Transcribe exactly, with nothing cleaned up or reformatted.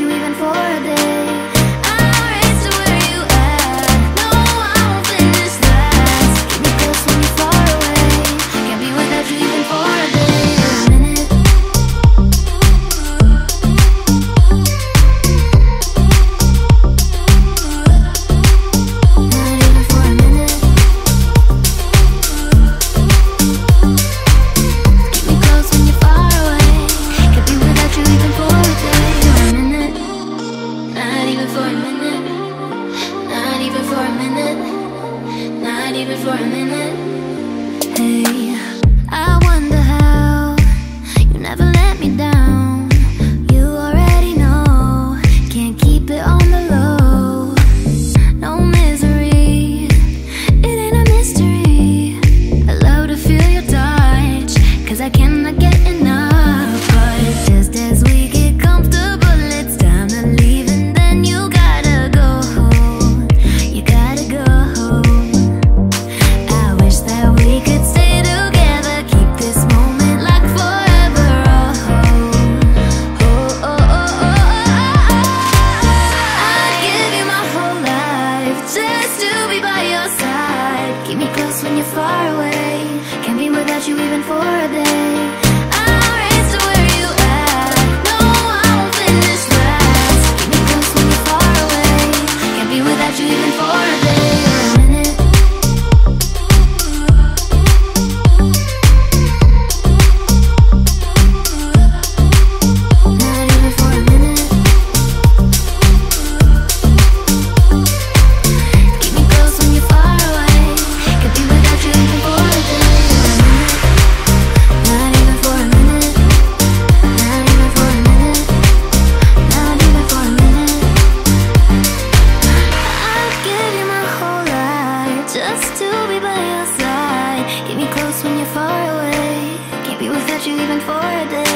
you even for a day. I'll race to where you at. No, I won't finish last. Keep me close when you're far away. I can't be without you even for a day. A minute. Not even for a minute. Keep me close when you're far away. Can't be without you even for a day. For a minute, not even for a minute, not even for a minute. Hey, I wonder how you never let me down. You already know, can't keep it on the low. No misery, it ain't a mystery. I love to feel your touch, cause I cannot get enough. But just as we get comfortable, it's time to leave. Keep me close when you're far away. Can't be without you even for a day. I'll race to where you at. No, I won't finish last. Keep me close when you're far away. Can't be without you even for a day. A minute. Not even for a minute. Keep me close when you're far away. When you're far away, can't be without you even for a day.